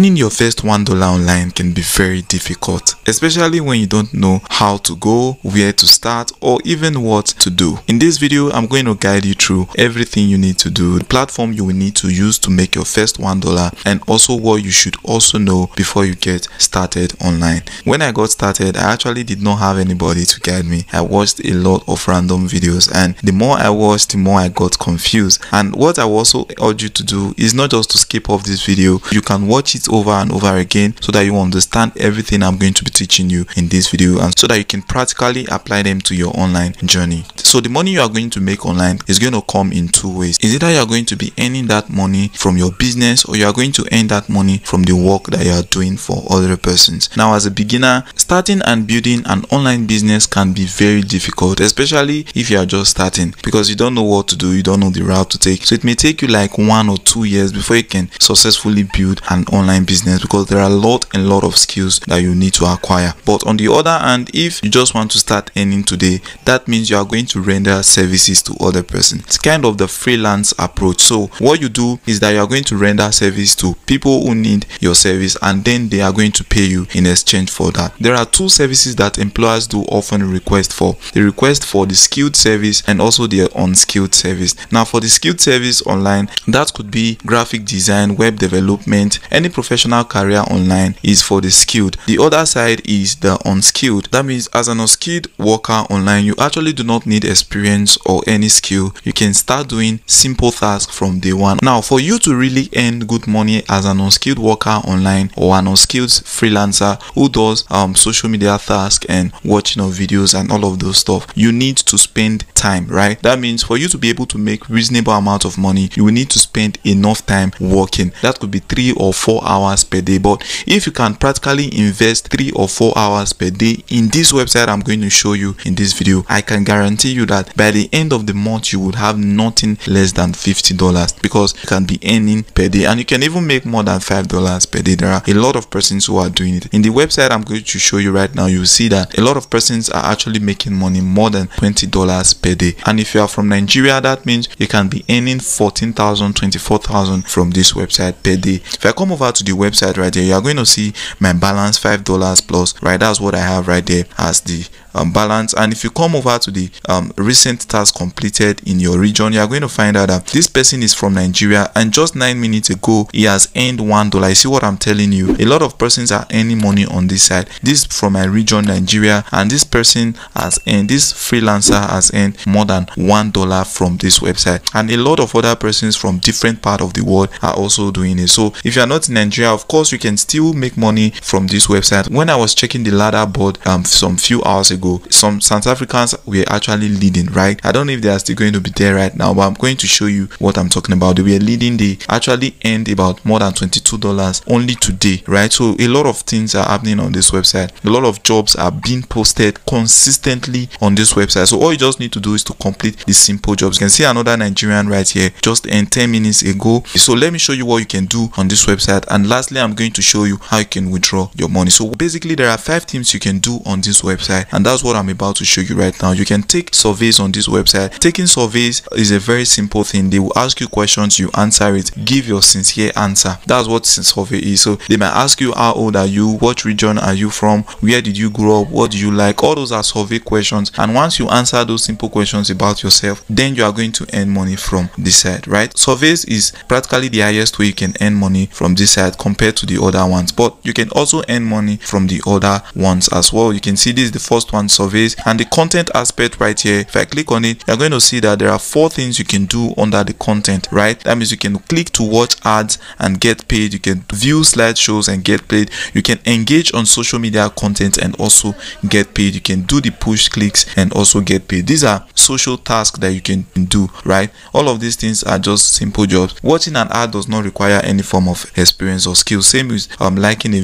Earning your first $1 online can be very difficult, especially when you don't know how to go, where to start, or even what to do. In this video, I'm going to guide you through everything you need to do, the platform you will need to use to make your first $1, and also what you should also know before you get started online. When I got started, I actually did not have anybody to guide me. I watched a lot of random videos, and the more I watched, the more I got confused. And what I also urge you to do is not just to skip off this video. You can watch it over and over again so that you understand everything I'm going to be teaching you in this video, and so that you can practically apply them to your online journey. So the money you are going to make online is going to come in two ways. Is either you are going to be earning that money from your business, or you are going to earn that money from the work that you are doing for other persons. Now, as a beginner, starting and building an online business can be very difficult, especially if you are just starting, because you don't know what to do, you don't know the route to take. So it may take you like 1 or 2 years before you can successfully build an online business, because there are a lot of skills that you need to acquire. But on the other hand, if you just want to start earning today, that means you are going to render services to other persons. It's kind of the freelance approach. So what you do is that you are going to render service to people who need your service, and then they are going to pay you in exchange for that. There are two services that employers do often request for. They request for the skilled service and also the unskilled service. Now, for the skilled service online, that could be graphic design, web development, any professional career online is for the skilled. The other side is the unskilled. That means as an unskilled worker online, you actually do not need experience or any skill. You can start doing simple tasks from day one. Now, for you to really earn good money as an unskilled worker online or an unskilled freelancer who does social media tasks and watching of videos and all of those stuff, you need to spend time, right? That means for you to be able to make reasonable amount of money, you will need to spend enough time working. That could be 3 or 4 hours per day. But if you can practically invest 3 or 4 hours per day in this website I'm going to show you in this video, I can guarantee you that by the end of the month, you would have nothing less than $50, because you can be earning per day, and you can even make more than $5 per day. There are a lot of persons who are doing it. In the website I'm going to show you right now, you will see that a lot of persons are actually making money more than $20 per day. And if you are from Nigeria, that means you can be earning 14,000, 24,000 from this website per day. If I come over to the website right there, you are going to see my balance, $5 plus, right? That's what I have right there as the balance. And if you come over to the recent task completed in your region, you are going to find out that this person is from Nigeria, and just 9 minutes ago he has earned $1. You see what I'm telling you? A lot of persons are earning money on this side. This from my region, Nigeria, and this person has earned, this freelancer has earned more than $1 from this website, and a lot of other persons from different parts of the world are also doing it. So if you are not in Nigeria, of course you can still make money from this website. When I was checking the ladder board some few hours ago, some South Africans were actually leading, right? I don't know if they are still going to be there right now, but I'm going to show you what I'm talking about. They were leading. They actually earned about more than $22 only today, right? So a lot of things are happening on this website. A lot of jobs are being posted consistently on this website. So all you just need to do is to complete the simple jobs. You can see another Nigerian right here, just earned 10 minutes ago. So let me show you what you can do on this website. And lastly, I'm going to show you how you can withdraw your money. So basically, there are 5 things you can do on this website, and that's what I'm about to show you right now. You can take surveys on this website. Taking surveys is a very simple thing. They will ask you questions, you answer it, give your sincere answer. That's what survey is. So they might ask you, how old are you, what region are you from, where did you grow up, what do you like? All those are survey questions, and once you answer those simple questions about yourself, then you are going to earn money from this side, right? Surveys is practically the highest way you can earn money from this side compared to the other ones, but you can also earn money from the other ones as well. You can see this is the first one, surveys, and the content aspect right here. If I click on it, you're going to see that there are 4 things you can do under the content, right? That means you can click to watch ads and get paid, you can view slideshows and get paid, you can engage on social media content and also get paid, you can do the push clicks and also get paid. These are social tasks that you can do, right? All of these things are just simple jobs. Watching an ad does not require any form of experience or skill. Same with liking a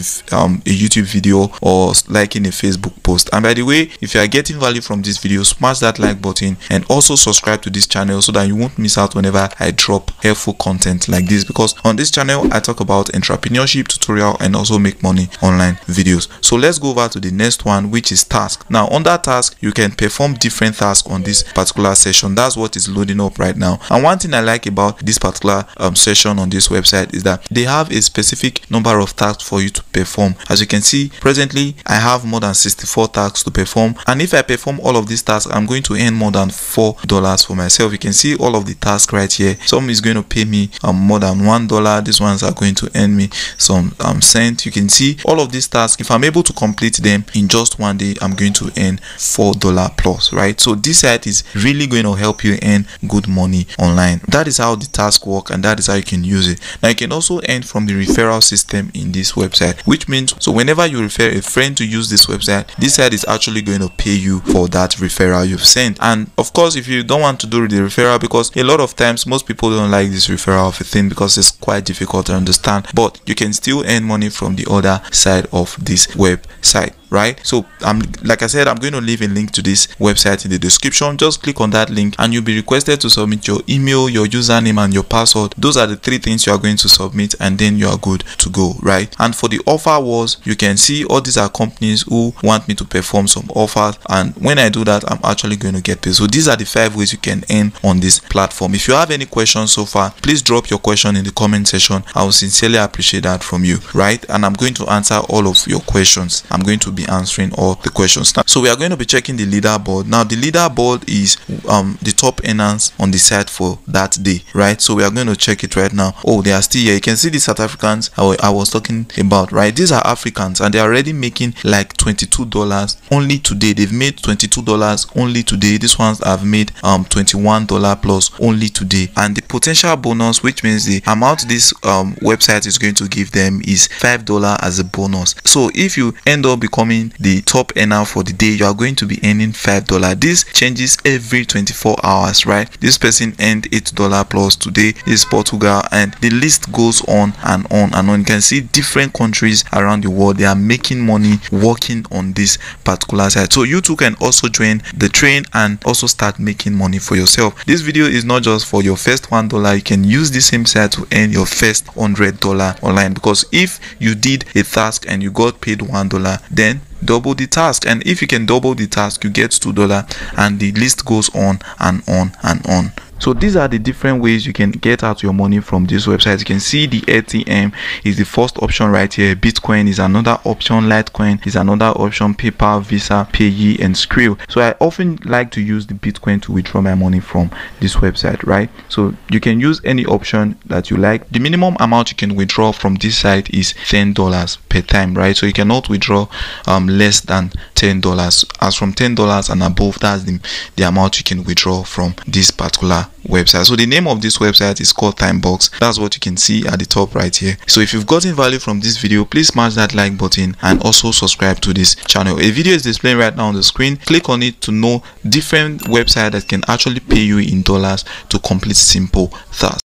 YouTube video or liking a Facebook post. And by the way, way, if you are getting value from this video, smash that like button and also subscribe to this channel so that you won't miss out whenever I drop helpful content like this, because on this channel I talk about entrepreneurship, tutorial, and also make money online videos. So let's go over to the next one, which is task. Now under task, you can perform different tasks on this particular session. That's what is loading up right now. And one thing I like about this particular session on this website is that they have a specific number of tasks for you to perform. As you can see, presently I have more than 64 tasks to perform, and if I perform all of these tasks, I'm going to earn more than $4 for myself. You can see all of the tasks right here. Some is going to pay me more than $1. These ones are going to earn me some cent. You can see all of these tasks, if I'm able to complete them in just one day, I'm going to earn $4 plus, right? So this site is really going to help you earn good money online. That is how the task work, and that is how you can use it. Now you can also earn from the referral system in this website, which means so whenever you refer a friend to use this website, this site is actually going to pay you for that referral you've sent. And of course, if you don't want to do the referral, because a lot of times most people don't like this referral of a thing because it's quite difficult to understand, but you can still earn money from the other side of this website, right? So like I said, I'm going to leave a link to this website in the description. Just click on that link and you'll be requested to submit your email, your username, and your password. Those are the three things you are going to submit, and then you are good to go, right? And for the offer was, you can see all these are companies who want me to perform some offers, and when I do that, I'm actually going to get paid. So these are the 5 ways you can earn on this platform. If you have any questions so far, please drop your question in the comment section. I will sincerely appreciate that from you, right? And I'm going to answer all of your questions. I'm going to be answering all the questions. So we are going to be checking the leaderboard. Now the leaderboard is the top earners on the site for that day, right? So we are going to check it right now. Oh, they are still here. You can see the South Africans I was talking about, right? These are Africans, and they are already making like $22 only today. They've made $22 only today. These ones have made $21 plus only today. And the potential bonus, which means the amount this website is going to give them, is $5 as a bonus. So if you end up becoming the top earner for the day, you are going to be earning $5. This changes every 24 hours, right? This person earned $8 plus today. This is Portugal, and the list goes on and on and on. You can see different countries around the world, they are making money working on this particular site. So you too can also join the train and also start making money for yourself. This video is not just for your first $1. You can use the same site to earn your first $100 online, because if you did a task and you got paid $1, then double the task, and if you can double the task, you get $2, and the list goes on and on and on. So these are the different ways you can get out your money from this website. You can see the ATM is the first option right here. Bitcoin is another option. Litecoin is another option. PayPal, Visa, Paye, and Skrill. So I often like to use the Bitcoin to withdraw my money from this website, right? So you can use any option that you like. The minimum amount you can withdraw from this site is $10 per time, right? So you cannot withdraw less than $10. As from $10 and above, that's the amount you can withdraw from this particular website. So the name of this website is called Timebucks. That's what you can see at the top right here. So if you've gotten value from this video, please smash that like button and also subscribe to this channel. A video is displaying right now on the screen. Click on it to know different websites that can actually pay you in dollars to complete simple tasks.